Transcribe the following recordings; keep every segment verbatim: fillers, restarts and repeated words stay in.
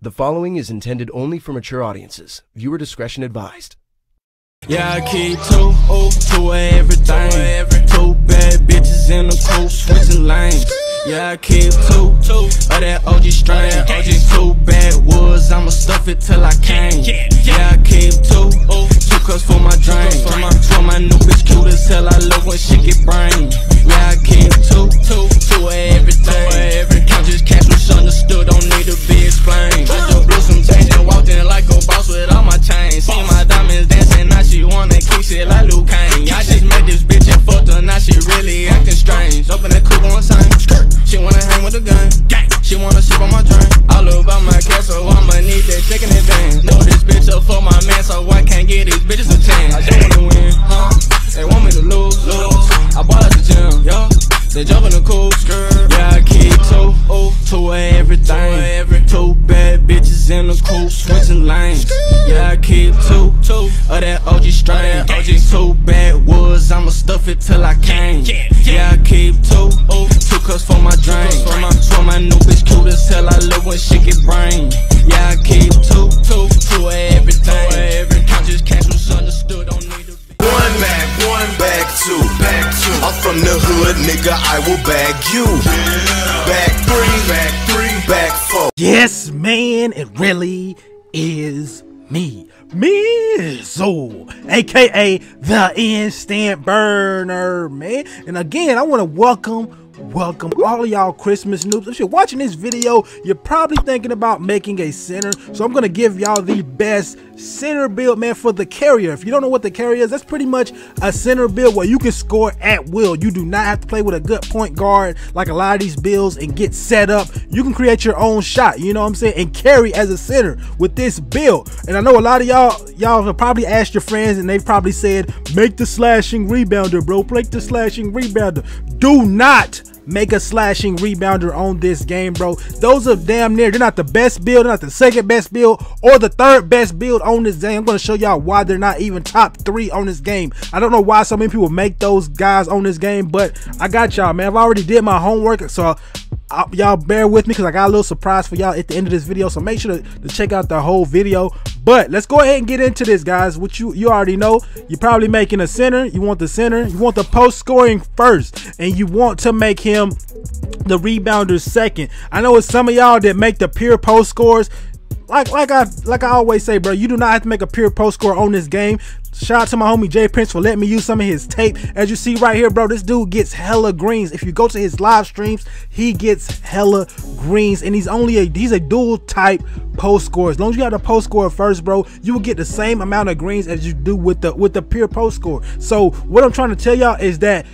The following is intended only for mature audiences. Viewer discretion advised. Yeah, I keep two, oh, two of everything. Two bad bitches in the coupe switching lanes. Yeah, I keep two, two of that O G strain. Two bad woods, I'ma stuff it till I can't. Yeah, I keep two, oh, two cups for my drink. For my new bitch cute as hell, I love when she get brain. Yeah, I keep two, two, two of everything. Count just cash misunderstood, don't need to be explained. Till I can't. Yeah, yeah. yeah, I keep two, oh, two cups for my drink. For my, for my new bitch cute as hell, I love when she get brain. Yeah, I keep two, two, two of everything. Every count just cash misunderstood, don't need to be. One back, one back, two, back two. I'm from the hood, nigga, I will bag you. Yeah. Back three, back three, back four. Yes, man, it really is me. Mizzo, aka the instant burner, man. And again, I want to welcome welcome all of y'all Christmas noobs. If you're watching this video, you're probably thinking about making a center, so I'm gonna give y'all the best center build, man, for the carrier. If you don't know what the carrier is, that's pretty much a center build where you can score at will. You do not have to play with a good point guard like a lot of these builds and get set up. You can create your own shot, you know what I'm saying, and carry as a center with this build. And I know a lot of y'all y'all have probably asked your friends and they probably said, make the slashing rebounder, bro, make the slashing rebounder. Do not make a slashing rebounder on this game, bro. Those are damn near, they're not the best build, they're not the second best build or the third best build on this game. I'm going to show y'all why they're not even top three on this game. I don't know why so many people make those guys on this game, but I got y'all, man. I've already did my homework, so y'all bear with me because I got a little surprise for y'all at the end of this video, so make sure to, to check out the whole video. But let's go ahead and get into this, guys. What you you already know, you're probably making a center. You want the center, you want the post scoring first, and you want to make him the rebounder second. I know it's some of y'all that make the pure post scores. Like like I like I always say, bro, you do not have to make a pure post score on this game. Shout out to my homie Jay Prince for letting me use some of his tape. As you see right here, bro, this dude gets hella greens. If you go to his live streams, he gets hella greens, and he's only a he's a dual type post scorer. As long as you got a post score first, bro, you will get the same amount of greens as you do with the with the pure post score. So what I'm trying to tell y'all is that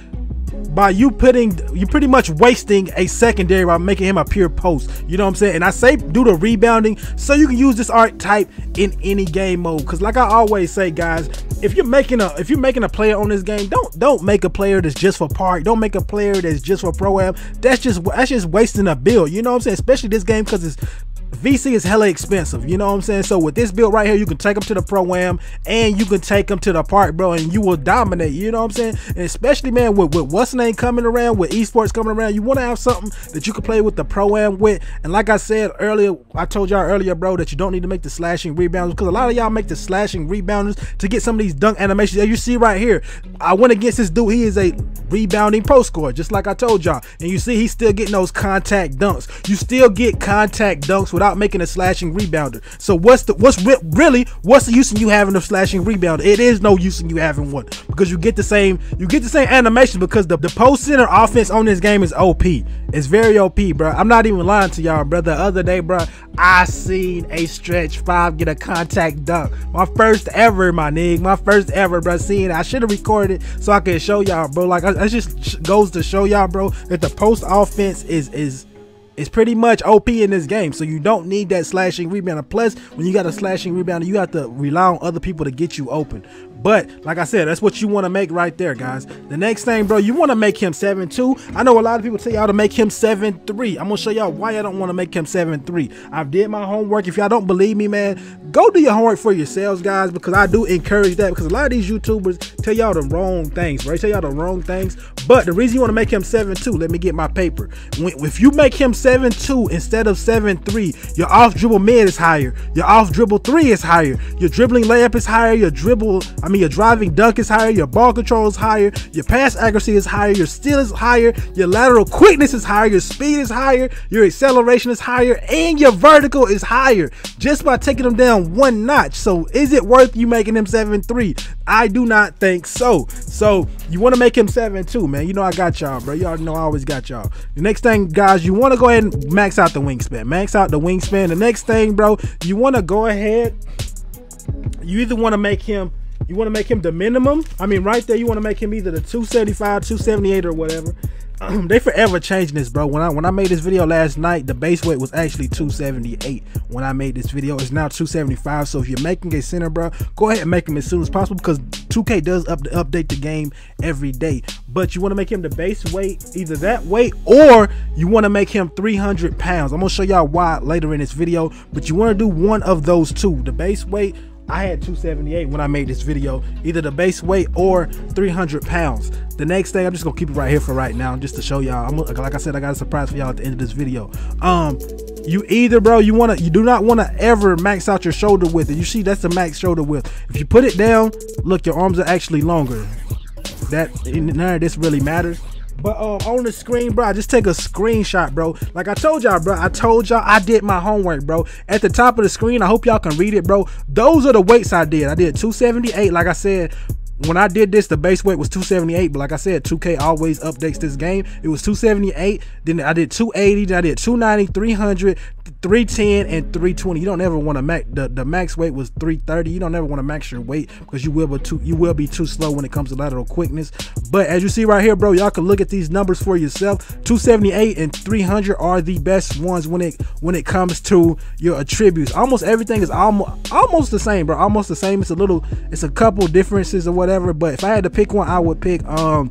by you putting, you're pretty much wasting a secondary by making him a pure post. You know what I'm saying? And I say do the rebounding so you can use this archetype in any game mode. Because like I always say, guys, if you're making a if you're making a player on this game, don't don't make a player that's just for park. Don't make a player that's just for pro-am. That's just that's just wasting a build. You know what I'm saying? Especially this game, because it's V C is hella expensive, you know what I'm saying? So with this build right here, you can take them to the pro-am and you can take them to the park, bro, and you will dominate, you know what I'm saying? And especially, man, with, with what's name coming around, with esports coming around, you want to have something that you can play with the pro-am with. And like I said earlier, I told y'all earlier, bro, that you don't need to make the slashing rebounders, because a lot of y'all make the slashing rebounders to get some of these dunk animations. As you see right here, I went against this dude. He is a rebounding pro scorer, just like I told y'all. And you see he's still getting those contact dunks. You still get contact dunks with making a slashing rebounder. So what's the what's re really what's the use in you having a slashing rebounder? It is no use in you having one, because you get the same you get the same animation, because the, the post center offense on this game is O P. It's very O P, bro. I'm not even lying to y'all, bro. The other day, bro, I seen a stretch five get a contact dunk. My first ever, my nigga. My first ever, bro. Seeing I should have recorded it so I could show y'all, bro. Like that just goes to show y'all, bro, that the post offense is is it's pretty much O P in this game, so you don't need that slashing rebounder. Plus, when you got a slashing rebounder, you have to rely on other people to get you open. But like I said, that's what you want to make right there, guys. The next thing, bro, you want to make him seven two. I know a lot of people tell y'all to make him seven three. I'm gonna show y'all why I don't want to make him seven three. I did my homework. If y'all don't believe me, man, go do your homework for yourselves, guys, because I do encourage that, because a lot of these YouTubers tell y'all the wrong things, right? Tell y'all the wrong things. But the reason you want to make him seven two, let me get my paper. When, if you make him seven two instead of seven three, your off dribble mid is higher, your off dribble three is higher, your dribbling layup is higher, your dribble, I mean your driving dunk is higher, your ball control is higher, your pass accuracy is higher, your steal is higher, your lateral quickness is higher, your speed is higher, your acceleration is higher, and your vertical is higher, just by taking them down one notch. So is it worth you making him seven three? I do not think so. So you want to make him seven two, man. You know I got y'all, bro. Y'all know I always got y'all. The next thing, guys, you want to go ahead and max out the wingspan. Max out the wingspan. The next thing, bro, you want to go ahead, you either want to make him you want to make him the minimum. I mean, right there, you want to make him either the two seventy-five, two seventy-eight, or whatever. Um, they forever changing this, bro. When I when I made this video last night, the base weight was actually two seventy-eight. When I made this video, it's now two seventy-five. So if you're making a center, bro, go ahead and make him as soon as possible, because two K does up update the game every day. But you want to make him the base weight, either that weight, or you want to make him three hundred pounds. I'm gonna show y'all why later in this video, but you want to do one of those two, the base weight. I had two seventy-eight when I made this video, either the base weight or three hundred pounds. The next thing, I'm just gonna keep it right here for right now, just to show y'all. I'm like I said, I got a surprise for y'all at the end of this video. Um, you either, bro, you wanna, you do not want to ever max out your shoulder width. And you see, that's the max shoulder width. If you put it down, look, your arms are actually longer. That none of this really matters. But um, on the screen, bro, I just take a screenshot, bro. Like I told y'all, bro, I told y'all I did my homework, bro. At the top of the screen, I hope y'all can read it, bro. Those are the weights I did. I did two seventy-eight, like I said. When I did this, the base weight was two seventy-eight, but like I said, two K always updates this game. It was two seventy-eight, then I did two eighty, then I did two ninety, three hundred, three ten, and three twenty. You don't ever want to max, the, the max weight was three thirty. You don't ever want to max your weight, because you will be too, you will be too slow when it comes to lateral quickness. But as you see right here, bro, y'all can look at these numbers for yourself. two seventy-eight and three hundred are the best ones when it when it comes to your attributes. Almost everything is almost almost the same, bro. Almost the same. It's a little, it's a couple differences or whatever. Whatever, but if I had to pick one, I would pick um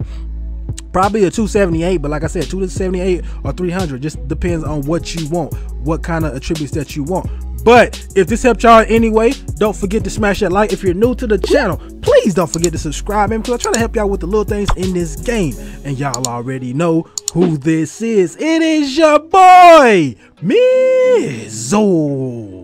probably a two seventy-eight, but like I said, two seventy-eight or three hundred, just depends on what you want, what kind of attributes that you want. But if this helped y'all anyway, don't forget to smash that like. If you're new to the channel, please don't forget to subscribe, man, because I try to help y'all with the little things in this game. And y'all already know who this is. It is your boy Mizzo.